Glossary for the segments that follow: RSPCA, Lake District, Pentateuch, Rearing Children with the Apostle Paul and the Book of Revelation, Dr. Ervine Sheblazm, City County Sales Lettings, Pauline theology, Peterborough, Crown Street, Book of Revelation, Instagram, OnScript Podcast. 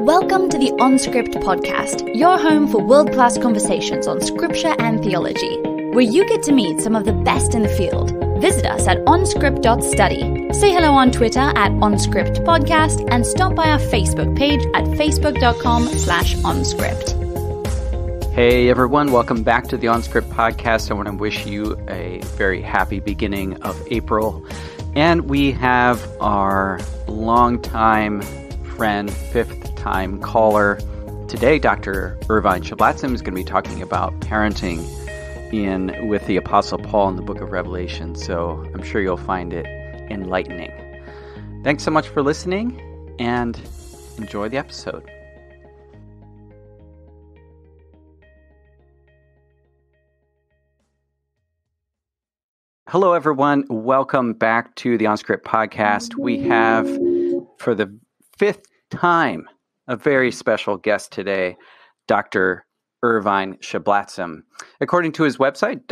Welcome to the OnScript Podcast, your home for world-class conversations on scripture and theology, where you get to meet some of the best in the field. Visit us at onscript.study. Say hello on Twitter at OnScript Podcast and stop by our Facebook page at facebook.com/onscript. Hey everyone, welcome back to the OnScript Podcast. I want to wish you a very happy beginning of April. And we have our longtime friend, fifth-time caller. Today, Dr. Ervine Sheblazm is going to be talking about parenting with the Apostle Paul in the Book of Revelation. So I'm sure you'll find it enlightening. Thanks so much for listening and enjoy the episode. Hello, everyone. Welcome back to the OnScript Podcast. We have, for the fifth time, a very special guest today, Dr. Ervine Sheblazm. According to his website,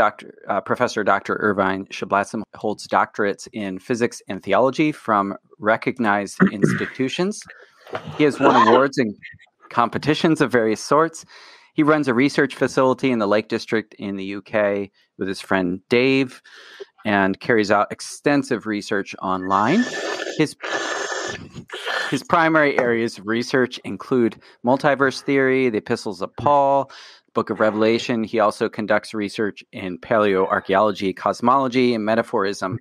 Professor Dr. Ervine Sheblazm holds doctorates in physics and theology from recognized institutions. He has won awards and competitions of various sorts. He runs a research facility in the Lake District in the UK with his friend Dave, and carries out extensive research online. His primary areas of research include multiverse theory, the Epistles of Paul, Book of Revelation. He also conducts research in paleoarchaeology, cosmology, and metaphorism.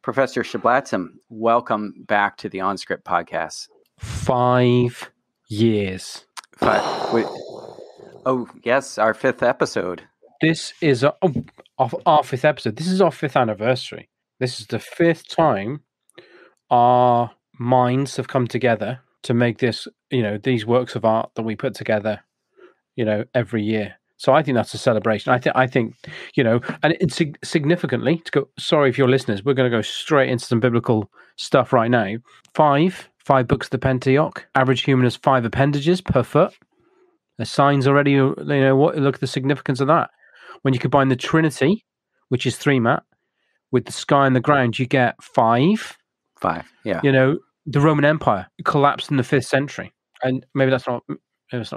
Professor Sheblazm, welcome back to the OnScript Podcast. 5 years. Oh, yes, our fifth episode. This is our fifth episode. This is our fifth anniversary. This is the fifth time our minds have come together to make this, these works of art that we put together, every year. So I think that's a celebration. I think, and it's significantly to go. Sorry if you're listeners, we're going to go straight into some biblical stuff right now. Five books of the Pentateuch. Average human has 5 appendages per foot. The signs already, look at the significance of that. When you combine the Trinity, which is 3, Matt, with the sky and the ground, you get 5. 5, yeah. The Roman Empire collapsed in the 5th century. And maybe that's not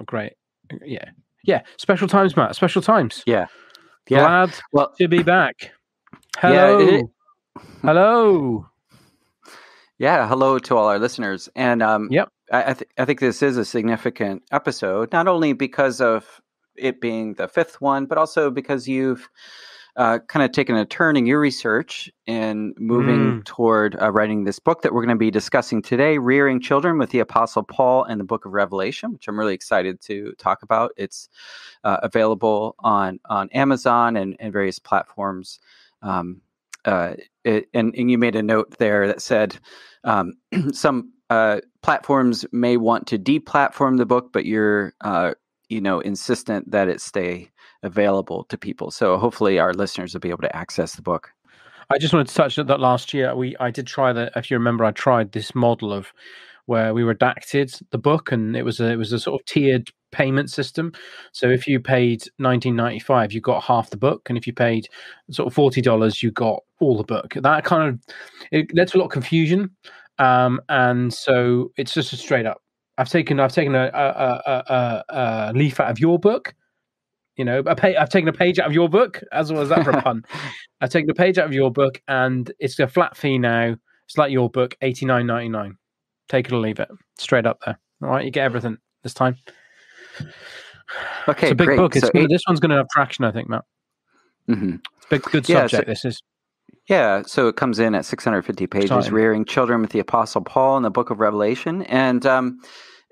great. Yeah. Yeah. Special times, Matt. Special times. Yeah. Yeah. Glad to be back. Hello. Yeah, hello. Yeah. Hello to all our listeners. And yep. I think this is a significant episode, not only because of it being the 5th one, but also because you've kind of taken a turn in your research and moving toward writing this book that we're going to be discussing today, Rearing Children with the Apostle Paul and the Book of Revelation, which I'm really excited to talk about. It's available on Amazon and various platforms. And you made a note there that said some platforms may want to deplatform the book, but you're insistent that it stay available to people. So hopefully our listeners will be able to access the book. I just wanted to touch on that. Last year, I did try that. If you remember, I tried this model of where we redacted the book, and it was a sort of tiered payment system. So if you paid $19.95, you got half the book, and if you paid sort of $40, you got all the book. That kind of it led to a lot of confusion. And so it's just a straight up. I've taken a leaf out of your book, I've taken a page out of your book. As well as that for a pun, I've taken a page out of your book, and it's a flat fee now. It's like your book, $89.99. Take it or leave it. Straight up there. All right, you get everything this time. Okay, it's a big book. So this one's going to have traction, I think, Matt. Mm-hmm. It's a big, good subject. This is. Yeah, so it comes in at 650 pages, Sorry. Rearing Children with the Apostle Paul and the Book of Revelation. And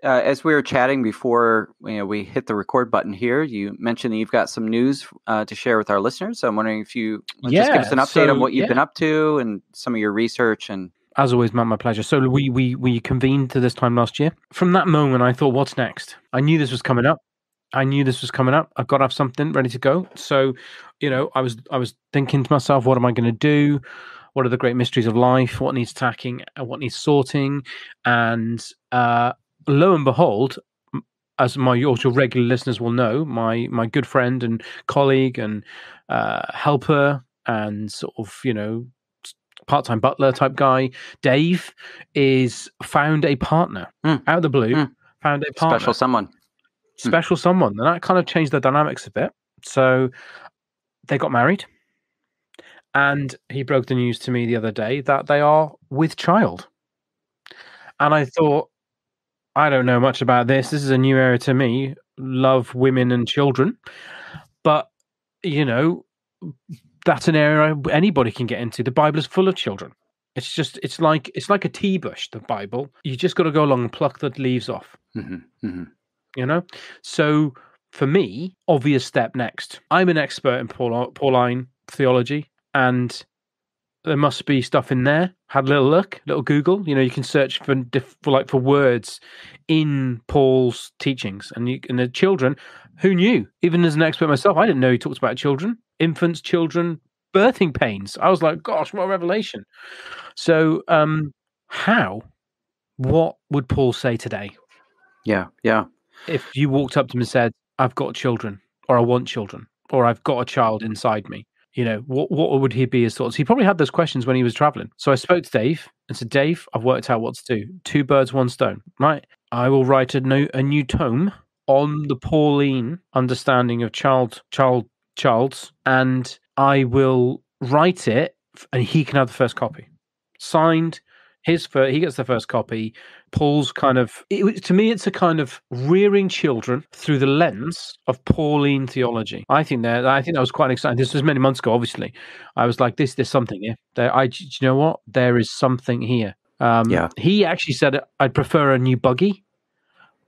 as we were chatting before we hit the record button here, you mentioned that you've got some news to share with our listeners. So I'm wondering if you just give us an update on what you've been up to and some of your research. And as always, Matt, my pleasure. So we convened to this time last year. From that moment, I thought, what's next? I knew this was coming up. I've got to have something ready to go. So, I was thinking to myself, what am I going to do? What are the great mysteries of life? What needs tacking and what needs sorting? And lo and behold, as your regular listeners will know, my good friend and colleague and helper and sort of, part-time butler type guy, Dave, found a partner out of the blue. found a partner. Special someone. Special someone. And that kind of changed the dynamics a bit. So they got married. And he broke the news to me the other day that they are with child. And I thought, I don't know much about this. This is a new area to me. Love women and children. But, you know, that's an area anybody can get into. The Bible is full of children. It's just, it's like a tea bush, the Bible. You just got to go along and pluck the leaves off. Mm-hmm, mm-hmm. You know? So for me, obvious step next. I'm an expert in Pauline theology, and there must be stuff in there. Had a little look, little Google. You know, you can search for words in Paul's teachings, and the children. Who knew? Even as an expert myself, I didn't know he talked about children, infants, children, birthing pains. I was like, gosh, what a revelation! So, what would Paul say today? Yeah. If you walked up to him and said, "I've got children," or "I want children," or "I've got a child inside me," you know, what would he be his thoughts? He probably had those questions when he was traveling. So I spoke to Dave and said, Dave, I've worked out what to do. Two birds, one stone, right? I will write a new tome on the Pauline understanding of childs, and I will write it and he can have the first copy. Signed, he gets the first copy. Paul's to me, it's a kind of rearing children through the lens of Pauline theology. I think that was quite exciting. This was many months ago, obviously. I was like, there's something here. Do you know what? There is something here. He actually said, I'd prefer a new buggy,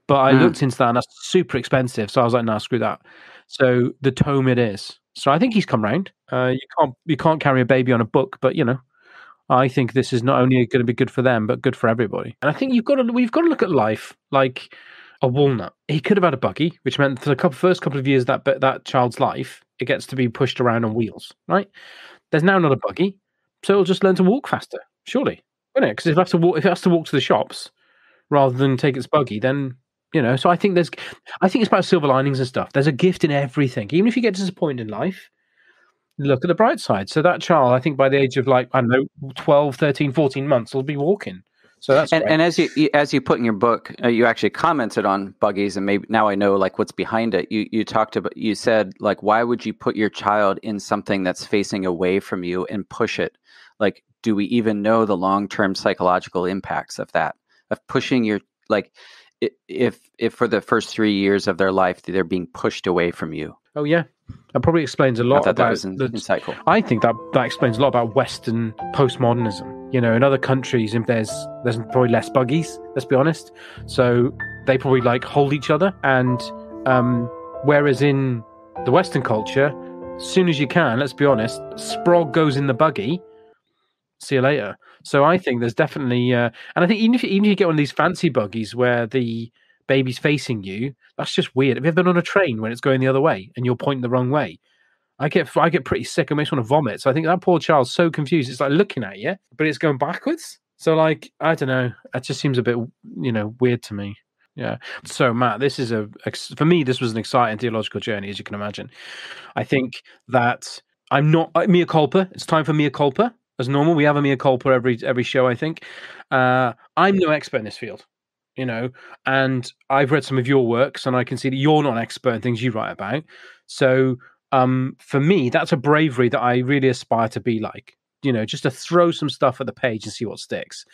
but I looked into that and that's super expensive. So I was like, no, screw that. So the tome it is. So I think he's come round. You can't carry a baby on a book, but you know, I think this is not only going to be good for them, but good for everybody. And I think we've got to look at life like a walnut. He could have had a buggy, which meant for the first couple of years of that child's life, it gets to be pushed around on wheels, right? There's now not a buggy, so it'll just learn to walk faster, surely, wouldn't it? Because if it has to walk to the shops rather than take its buggy, then you know. So I think it's about silver linings and stuff. There's a gift in everything, even if you get disappointed in life. Look at the bright side. So that child, I think by the age of 12, 13, 14 months, will be walking. So that's and as you put in your book, you actually commented on buggies, and maybe now I know like what's behind it. You said why would you put your child in something that's facing away from you and push it? Like, do we even know the long-term psychological impacts of that? Of pushing your if for the first 3 years of their life they're being pushed away from you. Oh yeah. That probably explains a lot about insightful. I think that explains a lot about Western postmodernism. You know, in other countries, if there's probably less buggies. Let's be honest. So they probably hold each other, and whereas in the Western culture, as soon as you can, let's be honest, Sprog goes in the buggy. See you later. So I think there's definitely, and I think even if you get one of these fancy buggies where the baby's facing you, that's just weird. Have you ever been on a train when it's going the other way and you're pointing the wrong way? I get pretty sick. I just want to vomit. So I think that poor child's so confused. It's like looking at you, but it's going backwards. So I don't know. It just seems a bit, you know, weird to me. Yeah. So Matt, for me, this was an exciting theological journey, as you can imagine. I think that I'm not mea culpa. It's time for mea culpa as normal. We have a mea culpa every show, I think. I'm no expert in this field. You know, and I've read some of your works and I can see that you're not an expert in things you write about. So for me, that's a bravery that I really aspire to be like, you know, just to throw some stuff at the page and see what sticks.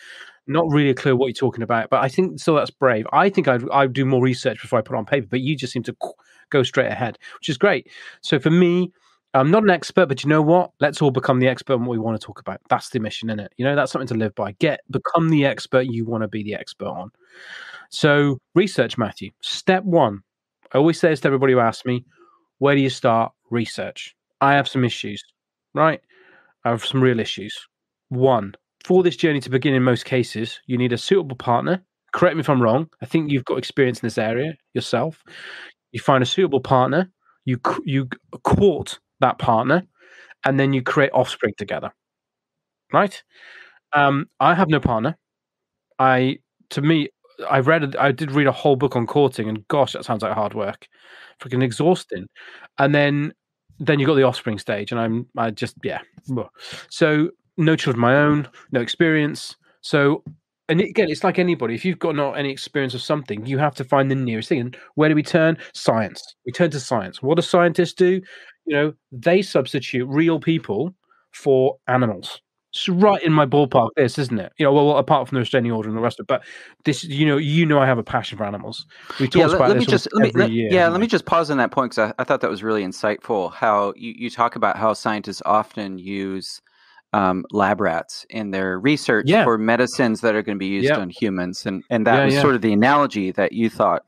Not really clear what you're talking about, but I think still that's brave. I think I'd do more research before I put it on paper, but you just seem to go straight ahead, which is great. So for me, I'm not an expert, but you know what? Let's all become the expert in what we want to talk about. That's the mission, isn't it? You know, that's something to live by. Become the expert you want to be the expert on. So research, Matthew. Step one. I always say this to everybody who asks me, where do you start? Research. I have some issues, right? I have some real issues. One, for this journey to begin in most cases, you need a suitable partner. Correct me if I'm wrong. I think you've got experience in this area yourself. You find a suitable partner. You court that partner, and then you create offspring together, right? I have no partner. I did read a whole book on courting, and gosh, that sounds like hard work, freaking exhausting. And then you got the offspring stage, and I just so no children of my own, no experience. So And again, it's like anybody. If you've got not any experience of something, you have to find the nearest thing. And where do we turn? Science. We turn to science. What do scientists do? You know, they substitute real people for animals. It's right in my ballpark, this, isn't it? You know, well, apart from the restraining order and the rest of it, but this, you know, I have a passion for animals. We talk about this every year. Yeah, let me just pause on that point, because I thought that was really insightful, how you talk about how scientists often use lab rats in their research for medicines that are going to be used on humans. And that was sort of the analogy that you thought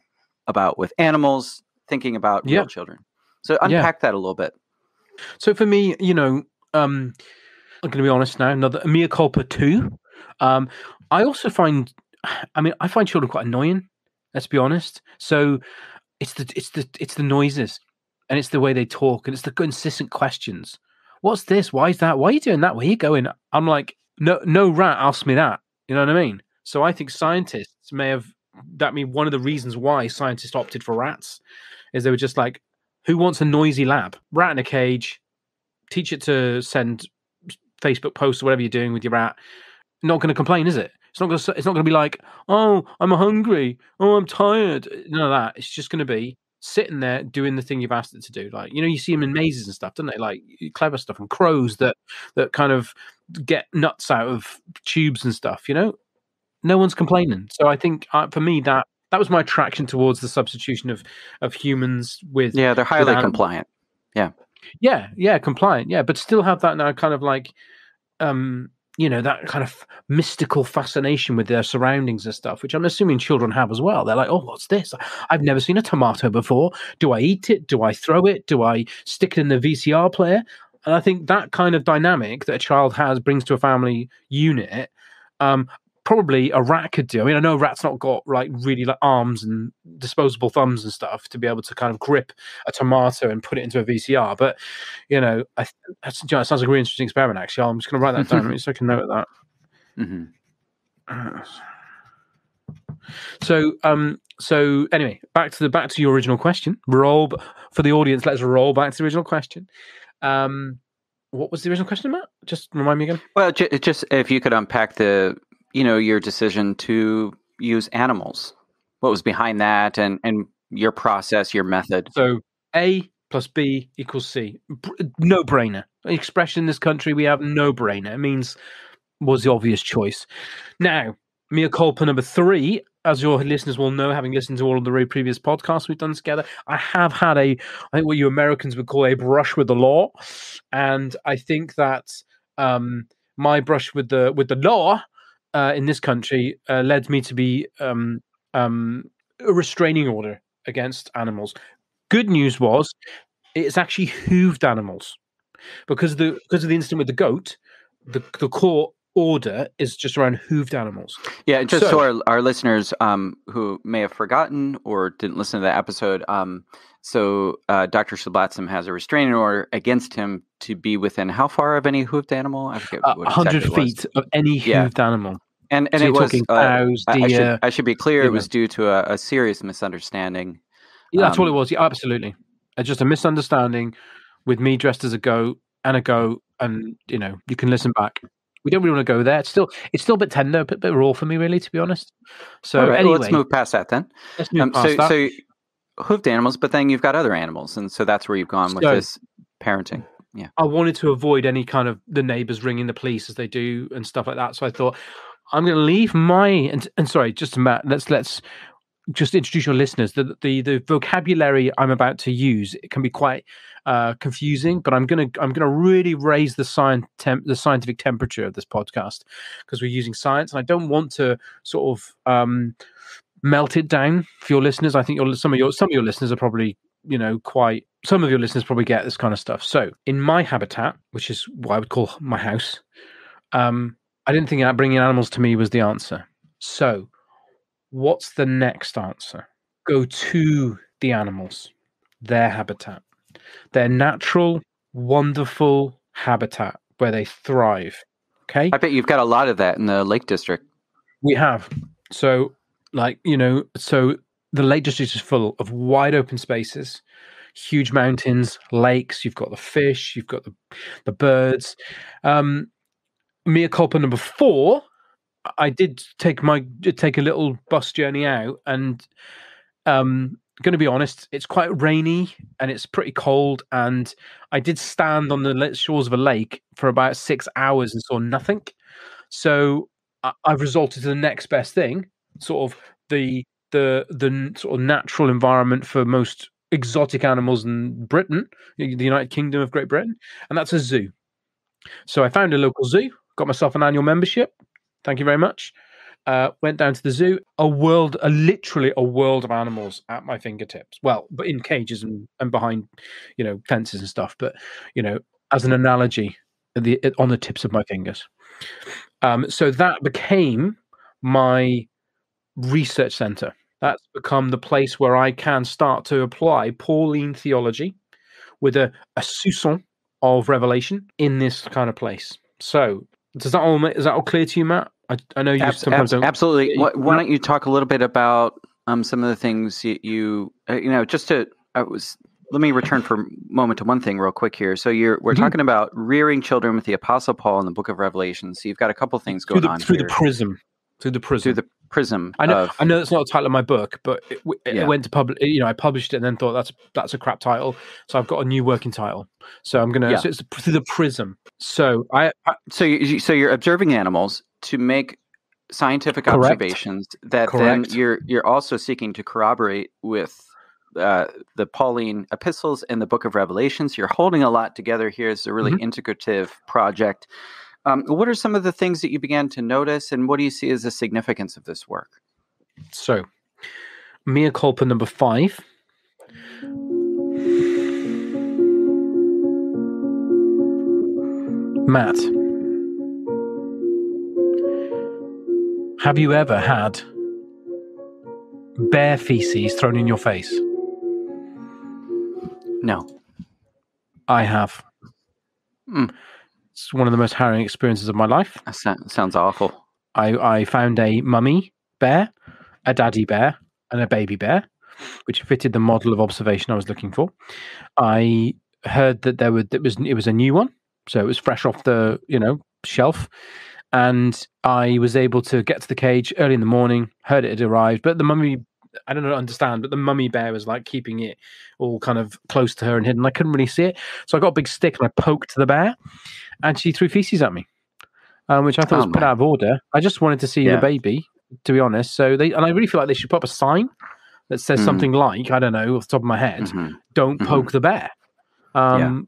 about with animals, thinking about real children. So unpack that a little bit. So for me, you know, I'm going to be honest now, another mea culpa too. I find children quite annoying, let's be honest. So it's the noises, and it's the way they talk, and it's the consistent questions. What's this? Why is that? Why are you doing that? Where are you going? I'm like, no rat asked me that. You know what I mean? So I think scientists one of the reasons why scientists opted for rats is they were just like, who wants a noisy lab? Rat in a cage, teach it to send Facebook posts or whatever you're doing with your rat. Not going to complain, is it? It's not going to be like, oh, I'm hungry. Oh, I'm tired. None of that. It's just going to be sitting there doing the thing you've asked it to do. Like, you know, you see them in mazes and stuff, don't they? Like clever stuff, and crows that kind of get nuts out of tubes and stuff, you know? No one's complaining. So I think for me, that was my attraction towards the substitution of humans with... Yeah, they're highly compliant. Yeah. Yeah, compliant. Yeah, but still have that now kind of like, you know, that kind of mystical fascination with their surroundings and stuff, which I'm assuming children have as well. They're like, oh, what's this? I've never seen a tomato before. Do I eat it? Do I throw it? Do I stick it in the VCR player? And I think that kind of dynamic that a child has brings to a family unit, probably a rat could do. I mean, I know a rat's not got like really like arms and disposable thumbs and stuff to be able to kind of grip a tomato and put it into a VCR. But, you know, that sounds like a really interesting experiment, actually. I'm just going to write that down so I can note that. Mm-hmm. So anyway, back to your original question. Roll for the audience. Let's roll back to the original question. What was the original question, Matt? Just remind me again. Well, just if you could unpack your decision to use animals. What was behind that and your process, your method? So A plus B equals C. No brainer. An expression in this country, we have no brainer. It means was the obvious choice. Now, mea culpa number 3, as your listeners will know, having listened to all of the very previous podcasts we've done together, I have had I think what you Americans would call a brush with the law. And I think that my brush with the law in this country led me to be a restraining order against animals. Good news was it's actually hooved animals, because of the incident with the goat. The court order is just around hooved animals. Yeah, just so our listeners who may have forgotten or didn't listen to that episode, so Dr. Sheblazm has a restraining order against him to be within how far of any hooved animal? I forget what 100 feet of any hooved animal. And so it was cows, deer, I should be clear, it was due to a serious misunderstanding. Yeah, that's what it was. Yeah, absolutely. Just a misunderstanding with me dressed as a goat, and you know, you can listen back. We don't really want to go there. It's still a bit tender, a bit raw for me, really, to be honest. So right, anyway, well, let's move past that then. Let's move past that. So hoofed animals, but then you've got other animals, and so that's where you've gone with this parenting. Yeah, I wanted to avoid any kind of the neighbors ringing the police as they do and stuff like that. So I thought, I'm going to leave my and sorry, just Matt. Let's just introduce your listeners. The vocabulary I'm about to use, it can be quite confusing, but I'm going to really raise the scientific temperature of this podcast, because we're using science, and I don't want to sort of melt it down for your listeners. I think some of your listeners are probably, you know, quite. Some of your listeners probably get this kind of stuff. So in my habitat, which is what I would call my house, I didn't think bringing animals to me was the answer. So what's the next answer? Go to the animals, their habitat, their natural, wonderful habitat where they thrive. Okay. I bet you've got a lot of that in the Lake District. We have. So like, you know, so the Lake District is full of wide open spaces, huge mountains, lakes. You've got the fish, you've got the birds. Mea culpa number 4, I did take a little bus journey out, and going to be honest, it's quite rainy and it's pretty cold, and I did stand on the shores of a lake for about 6 hours and saw nothing. So I've resorted to the next best thing, sort of the sort of natural environment for most exotic animals in Britain, the United Kingdom of Great Britain, and that's a zoo. So I found a local zoo, got myself an annual membership. Thank you very much. Went down to the zoo, literally a world of animals at my fingertips. Well, but in cages and behind, fences and stuff. But, as an analogy, on the tips of my fingers. So that became my research center. That's become the place where I can start to apply Pauline theology with a soupçon of revelation in this kind of place. So is that all clear to you, Matt? I know you sometimes don't. Absolutely. Why don't you talk a little bit about some of the things let me return for a moment to one thing real quick here. So we're talking about rearing children with the Apostle Paul and the Book of Revelation. So you've got a couple things going on through here. Through the prism. I know that's not the title of my book, but it went to public. I published it and then thought that's a crap title, so I've got a new working title. So I'm gonna. Yeah. So it's through the prism. So you're observing animals to make scientific observations that then you're also seeking to corroborate with the Pauline epistles and the Book of Revelations. You're holding a lot together here. It's a really integrative project. What are some of the things that you began to notice, and what do you see as the significance of this work? So, mea culpa number 5. Matt, have you ever had bear feces thrown in your face? No. I have. It's one of the most harrowing experiences of my life. That sounds awful. I found a mummy bear, a daddy bear, and a baby bear, which fitted the model of observation I was looking for. I heard that it was a new one, so it was fresh off the shelf, and I was able to get to the cage early in the morning. Heard it had arrived, but the mummy. I don't understand, but the mummy bear was keeping it all kind of close to her and hidden. I couldn't really see it. So I got a big stick and I poked the bear, and she threw feces at me, which I thought was put out of order. I just wanted to see the baby, to be honest. And I really feel like they should put up a sign that says something like, I don't know, off the top of my head, don't poke the bear.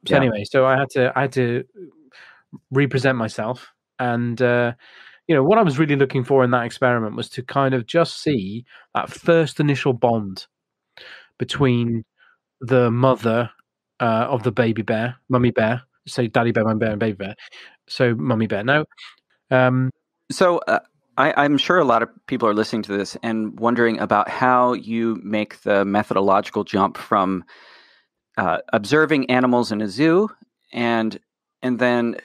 Anyway, so I had to represent myself. And, what I was really looking for in that experiment was to kind of just see that first initial bond between the mother of the baby bear, mummy bear, say daddy bear, mummy bear, and baby bear. So mummy bear. Now, I'm sure a lot of people are listening to this and wondering about how you make the methodological jump from observing animals in a zoo and then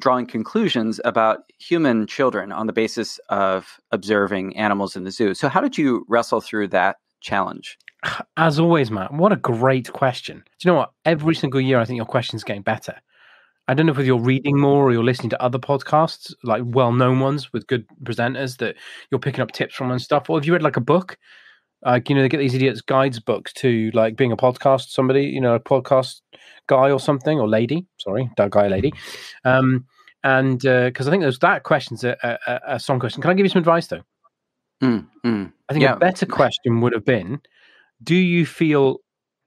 drawing conclusions about human children on the basis of observing animals in the zoo. So how did you wrestle through that challenge? As always, Matt, what a great question. Do you know what? Every single year, I think your question's getting better. I don't know if you're reading more or you're listening to other podcasts, like well-known ones with good presenters that you're picking up tips from and stuff. Or if you read a book, they get these idiots guides books to being a podcast, somebody, a podcast guy or something, or lady, sorry, that guy, lady. Because I think that question's a strong question. Can I give you some advice though? I think a better question would have been, do you feel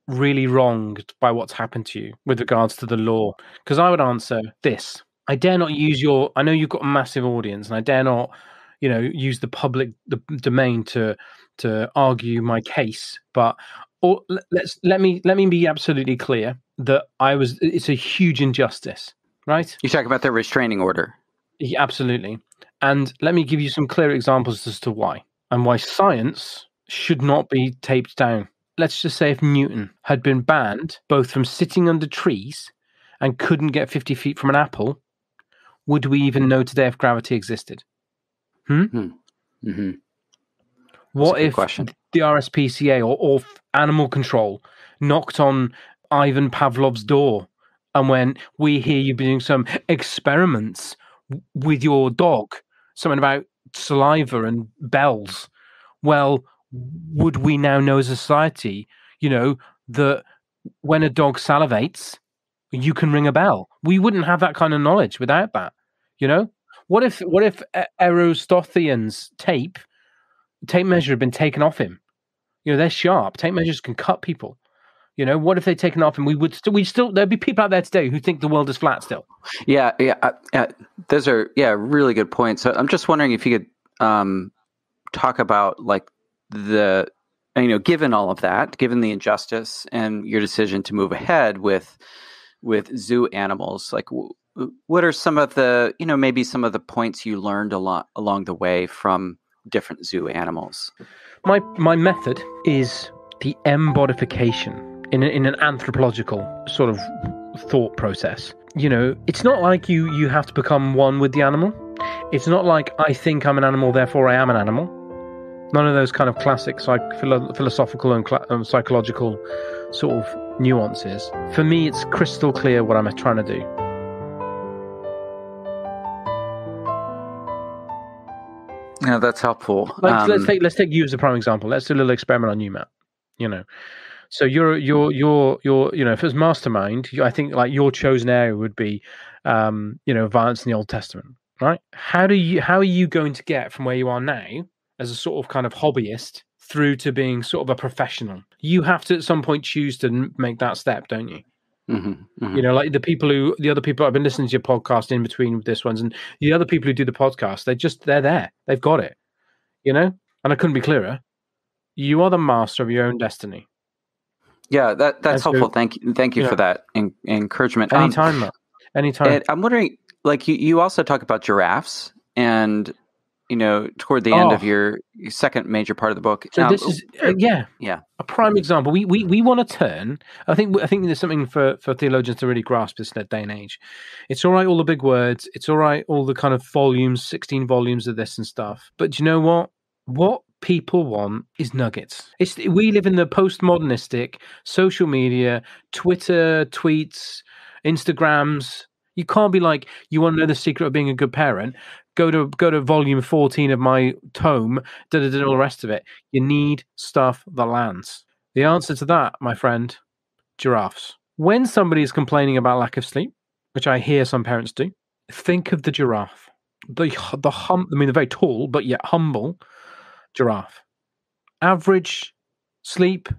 really wronged by what's happened to you with regards to the law? Because I would answer this. I dare not use I know you've got a massive audience, and I dare not, use the public, the domain to argue my case, but let me be absolutely clear that it's a huge injustice, right? You talk about the restraining order. Yeah, absolutely. And let me give you some clear examples as to why, and why science should not be taped down. Let's just say if Newton had been banned both from sitting under trees and couldn't get 50 feet from an apple, would we even know today if gravity existed? What if the RSPCA or animal control knocked on Ivan Pavlov's door and went, we hear you've been doing some experiments with your dog, something about saliva and bells. Well, would we now know as a society, you know, that when a dog salivates, you can ring a bell? We wouldn't have that kind of knowledge without that, you know? What if Aristotelian's tape measure had been taken off him? You know, they're sharp. Tape measures can cut people. You know, what if they'd taken off and we'd still, there'd be people out there today who think the world is flat still. Yeah. Those are, really good points. So I'm just wondering if you could talk about like the, you know, given all of that, given the injustice and your decision to move ahead with zoo animals, like what are some of the, you know, maybe some of the points you learned along the way from different zoo animals? My method is the embodification. In an anthropological sort of thought process. You know, it's not like you have to become one with the animal. It's not like I think I'm an animal, therefore I am an animal. None of those kind of classic philosophical and psychological sort of nuances. For me, it's crystal clear what I'm trying to do. Yeah, that's helpful. Let's take you as a prime example. Let's do a little experiment on you, Matt. You know. So you're you know, if it was mastermind, I think like your chosen area would be, you know, violence in the Old Testament, right? How are you going to get from where you are now as a sort of kind of hobbyist through to being sort of a professional? You have to at some point choose to make that step, don't you? Mm-hmm, mm-hmm. You know, like the other people I've been listening to your podcast in between with this one's, and the other people who do the podcast, they're there, they've got it, you know. And I couldn't be clearer. You are the master of your own destiny. Yeah, that's helpful. Good. Thank you for that encouragement. Anytime. I'm wondering, like you also talk about giraffes, and you know, toward the end of your second major part of the book. So this is a prime example. We want to turn. I think there's something for theologians to really grasp this in that day and age. It's all right, all the big words. It's all right, all the kind of volumes, 16 volumes of this and stuff. But do you know what? What people want is nuggets. We live in the postmodernistic social media, Twitter, tweets, Instagrams. You can't be like, you want to know the secret of being a good parent? Go to volume 14 of my tome, all the rest of it. You need stuff that lands. The answer to that, my friend, giraffes. When somebody is complaining about lack of sleep, which I hear some parents do, think of the giraffe. The very tall but yet humble giraffe. Average sleep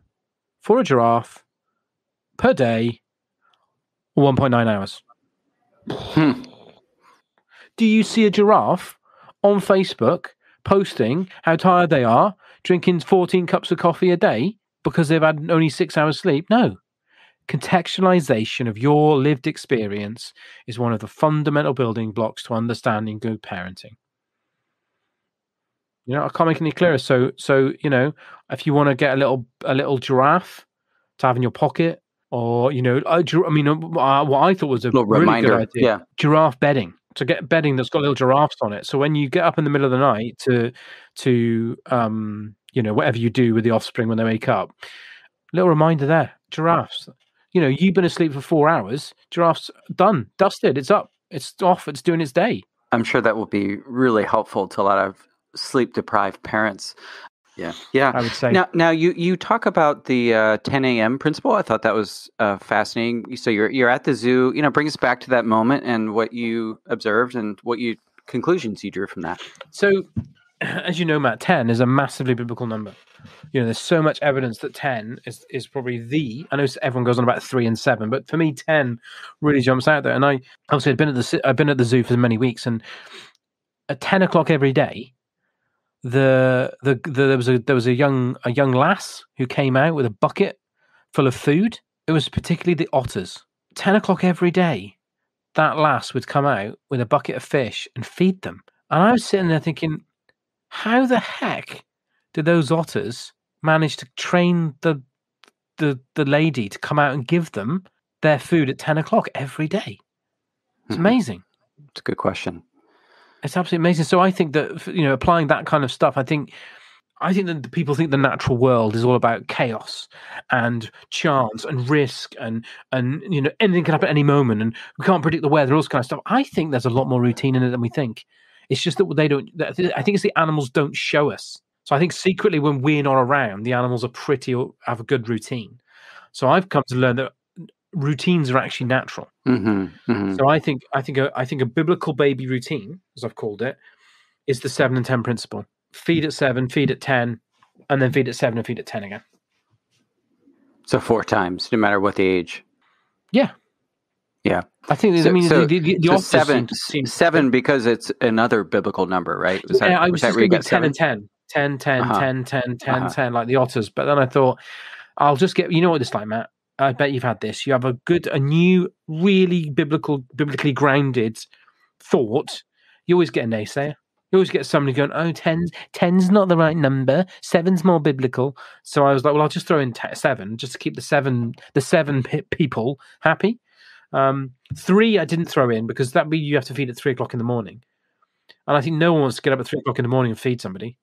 for a giraffe per day, 1.9 hours. Do you see a giraffe on Facebook posting how tired they are, drinking 14 cups of coffee a day because they've had only 6 hours sleep? No. Contextualization of your lived experience is one of the fundamental building blocks to understanding good parenting. You know, I can't make any clearer. So you know, if you want to get a little giraffe to have in your pocket, or you know, what I thought was a little really reminder. Good idea, giraffe bedding. So get bedding that's got little giraffes on it. So when you get up in the middle of the night to you know, whatever you do with the offspring when they wake up, little reminder there, giraffes. You know, you've been asleep for 4 hours. Giraffes done, dusted. It's up. It's off. It's doing its day. I'm sure that will be really helpful to a lot of sleep-deprived parents. Yeah. I would say. Now you talk about the 10 a.m. principle. I thought that was fascinating. So you're at the zoo. You know, bring us back to that moment and what you observed and what you conclusions you drew from that. So, as you know, Matt, 10 is a massively biblical number. You know, there's so much evidence that 10 is probably the. I know everyone goes on about 3 and 7, but for me, 10 really jumps out there. And I obviously I've been at the zoo for many weeks, and at 10 o'clock every day. There was a young lass who came out with a bucket full of food. It was particularly the otters. 10 o'clock every day, that lass would come out with a bucket of fish and feed them. And I was sitting there thinking, how the heck did those otters manage to train the lady to come out and give them their food at 10 o'clock every day? It's amazing. It's a good question. It's absolutely amazing. So I think that, you know, applying that kind of stuff, I think that people think the natural world is all about chaos and chance and risk and you know, anything can happen at any moment and we can't predict the weather, all this kind of stuff. I think there's a lot more routine in it than we think. It's just that they don't, I think it's the animals don't show us. So I think secretly when we're not around, the animals are pretty or have a good routine. So I've come to learn that routines are actually natural. Mm-hmm, mm-hmm. So I think a biblical baby routine, as I've called it, is the 7 and 10 principle. Feed at 7, feed at 10, and then feed at 7 and feed at 10 again. So 4 times, no matter what the age. Yeah. Yeah. I think the 7 because it's another biblical number, right? Was yeah, that, I was just going to 10 and 10. 10, 10, uh-huh. 10, 10, 10, uh-huh. 10, like the otters. But then I thought, I'll just get, you know what it's like, Matt? I bet you've had this. You have a new, really biblically grounded thought. You always get a naysayer. You always get somebody going, oh, 10's not the right number. 7's more biblical. So I was like, well, I'll just throw in 7 just to keep the seven people happy. 3 I didn't throw in because that would be you have to feed at 3 o'clock in the morning. And I think no one wants to get up at 3 o'clock in the morning and feed somebody.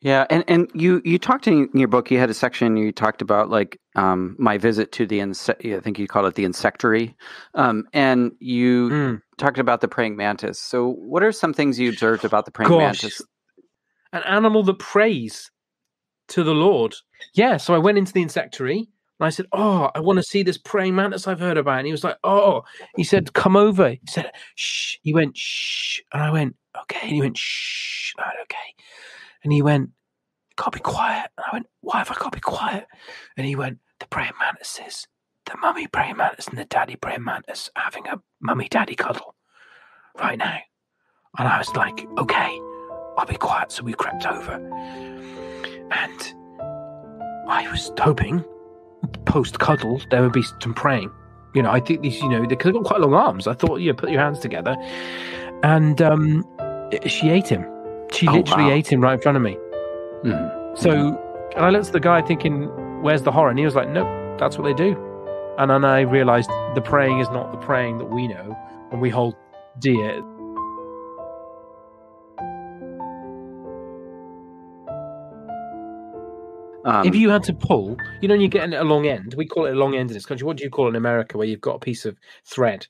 Yeah. And you talked in your book, you had a section, you talked about like my visit to I think you call it the insectary. And you talked about the praying mantis. So what are some things you observed about the praying mantis? An animal that prays to the Lord. Yeah. So I went into the insectary and I said, oh, I want to see this praying mantis I've heard about. And he was like, oh, he said, come over. He said, shh. He went, shh. And I went, okay. And he went, shh. And I went, okay. And he went, got to be quiet. And I went, why have I got to be quiet? And he went, the praying mantises, the mummy praying mantis and the daddy praying mantis are having a mummy-daddy cuddle right now. And I was like, okay, I'll be quiet. So we crept over. And I was hoping post-cuddle there would be some praying. You know, I think these, you know, they've got quite long arms. I thought, you know, put your hands together. And she ate him. She literally ate him right in front of me. Mm-hmm. So, and I looked at the guy thinking, where's the horror? And he was like, nope, that's what they do. And then I realized the praying is not the praying that we know and we hold dear. If you had to pull, you know, you get a long end. We call it a long end in this country. What do you call it in America where you've got a piece of thread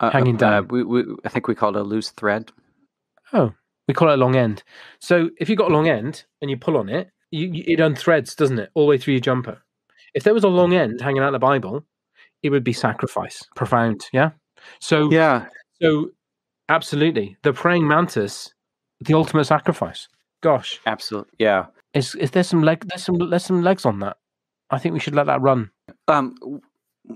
hanging down? I think we call it a loose thread. Oh. We call it a long end. So if you've got a long end and you pull on it, it unthreads, doesn't it, all the way through your jumper. If there was a long end hanging out of the Bible, it would be sacrifice. Profound, yeah? So, yeah. So absolutely. The praying mantis, the ultimate sacrifice. Gosh. Absolutely, yeah. There's some legs on that. I think we should let that run.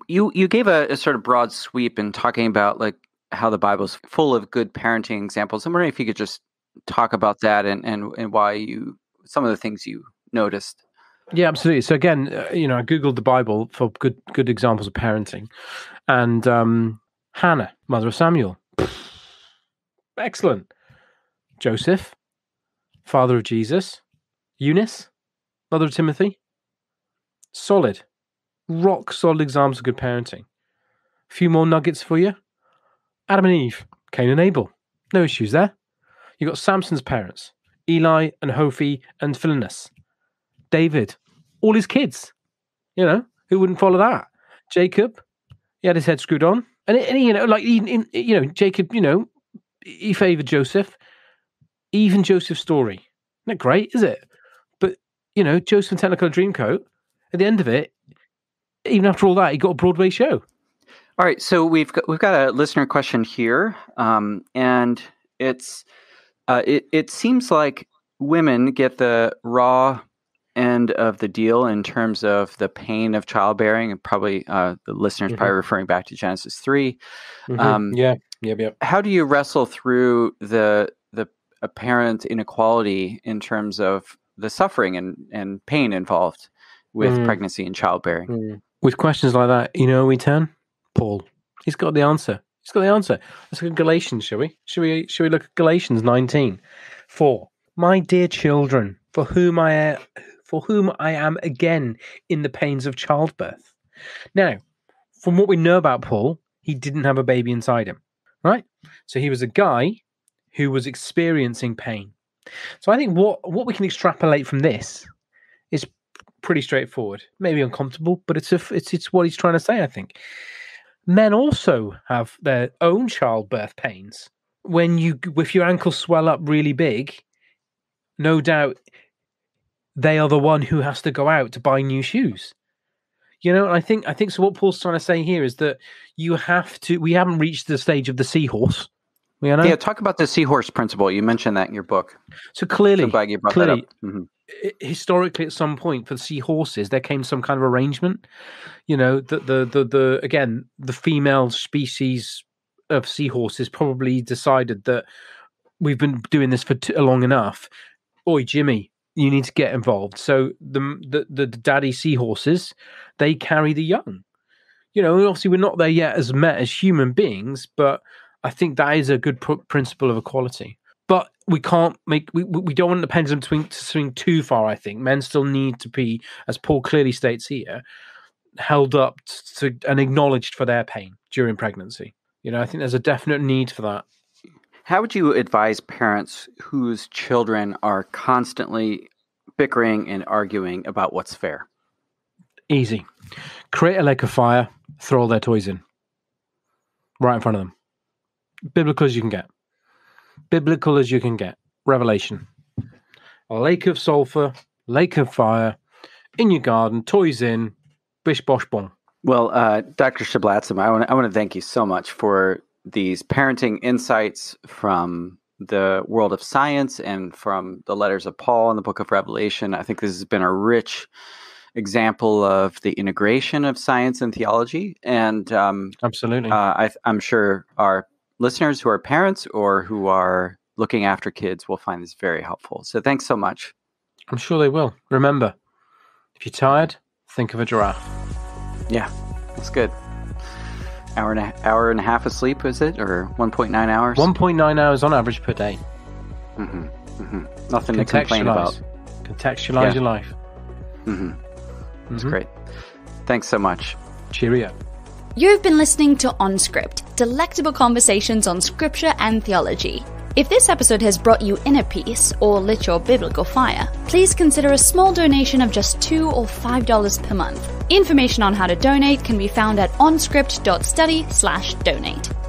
You gave a sort of broad sweep in talking about like how the Bible's full of good parenting examples. I'm wondering if you could just talk about that and why you, some of the things you noticed. Yeah, absolutely. So again, you know, I Googled the Bible for good examples of parenting, and Hannah, mother of Samuel, excellent. Joseph, father of Jesus. Eunice, mother of Timothy, solid, rock solid examples of good parenting. A few more nuggets for you. Adam and Eve, Cain and Abel, no issues there. You got Samson's parents, Eli and Hophi and Philinus. David, all his kids. You know, who wouldn't follow that? Jacob, he had his head screwed on. And you know, like, you know, Jacob, you know, he favored Joseph. Even Joseph's story. Not great, is it? But, you know, Joseph and Technicolor Dreamcoat, at the end of it, even after all that, he got a Broadway show. All right, so we've got a listener question here, and it's... It seems like women get the raw end of the deal in terms of the pain of childbearing, and probably the listener's mm-hmm. probably referring back to Genesis 3. Mm-hmm. Yeah. How do you wrestle through the apparent inequality in terms of the suffering and pain involved with pregnancy and childbearing? Mm. With questions like that, you know, we turn Paul. He's got the answer. It's got the answer. Let's look at Galatians, shall we? Should we look at Galatians 19:4? My dear children, for whom I am again in the pains of childbirth. Now, from what we know about Paul, he didn't have a baby inside him, right? So he was a guy who was experiencing pain. So I think what we can extrapolate from this is pretty straightforward. Maybe uncomfortable, but it's what he's trying to say, I think. Men also have their own childbirth pains, when you, if your ankles swell up really big, no doubt they are the one who has to go out to buy new shoes. You know, I think so what Paul's trying to say here is that you have to, we haven't reached the stage of the seahorse. You know? Yeah, talk about the seahorse principle. You mentioned that in your book. So clearly, that up. Mm-hmm. Historically, at some point for the seahorses, there came some kind of arrangement. You know, the again, the female species of seahorses probably decided that we've been doing this for long enough. Oi, Jimmy, you need to get involved. So the daddy seahorses, they carry the young. You know, and obviously we're not there yet as human beings, but I think that is a good principle of equality. But we can't make, we don't want the pendulum to swing too far, I think. Men still need to be, as Paul clearly states here, held up to, and acknowledged for their pain during pregnancy. You know, I think there's a definite need for that. How would you advise parents whose children are constantly bickering and arguing about what's fair? Easy. Create a lake of fire, throw all their toys in. Right in front of them. Biblical as you can get. Biblical as you can get. Revelation. A lake of sulfur, lake of fire, in your garden, toys in, bish bosh bong. Well, Dr. Sheblazm, I want to thank you so much for these parenting insights from the world of science and from the letters of Paul and the book of Revelation. I think this has been a rich example of the integration of science and theology. And absolutely. I'm sure our listeners who are parents or who are looking after kids will find this very helpful. So thanks so much. I'm sure they will. Remember, if you're tired, think of a giraffe. Yeah, that's good. Hour and a half of sleep, is it? Or 1.9 hours? 1.9 hours on average per day. Mm-hmm. Mm-hmm. Nothing to complain about. Contextualize your life. Mm-hmm. That's great. Thanks so much. Cheerio. You have been listening to OnScript, delectable conversations on scripture and theology. If this episode has brought you inner peace or lit your biblical fire, please consider a small donation of just $2 or $5 per month. Information on how to donate can be found at onscript.study/donate.